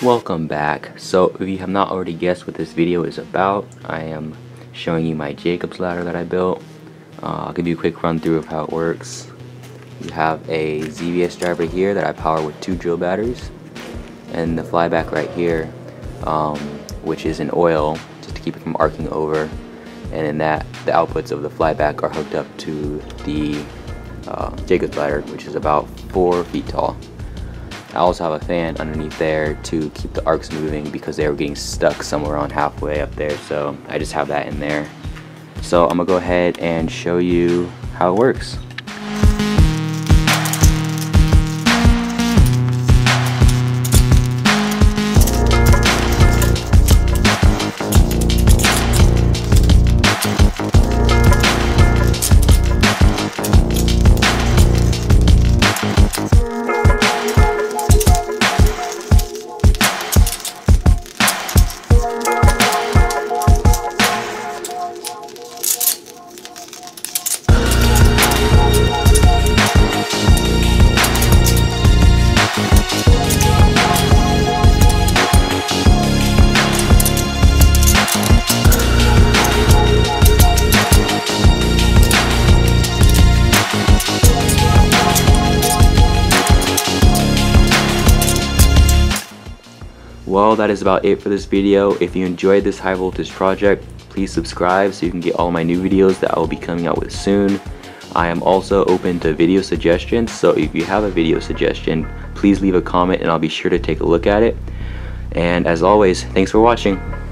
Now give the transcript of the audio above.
Welcome back. So if you have not already guessed what this video is about, I am showing you my Jacob's ladder that I built. I'll give you a quick run through of how it works. You have a ZVS driver here that I power with 2 drill batteries, and the flyback right here, which is an oil just to keep it from arcing over. And in that, the outputs of the flyback are hooked up to the Jacob's ladder, which is about 4 feet tall. I also have a fan underneath there to keep the arcs moving because they were getting stuck somewhere on halfway up there, so I just have that in there. So I'm gonna go ahead and show you how it works. Well, that is about it for this video. If you enjoyed this high voltage project, please subscribe so you can get all my new videos that I will be coming out with soon. I am also open to video suggestions, so if you have a video suggestion, please leave a comment and I'll be sure to take a look at it. And as always, thanks for watching.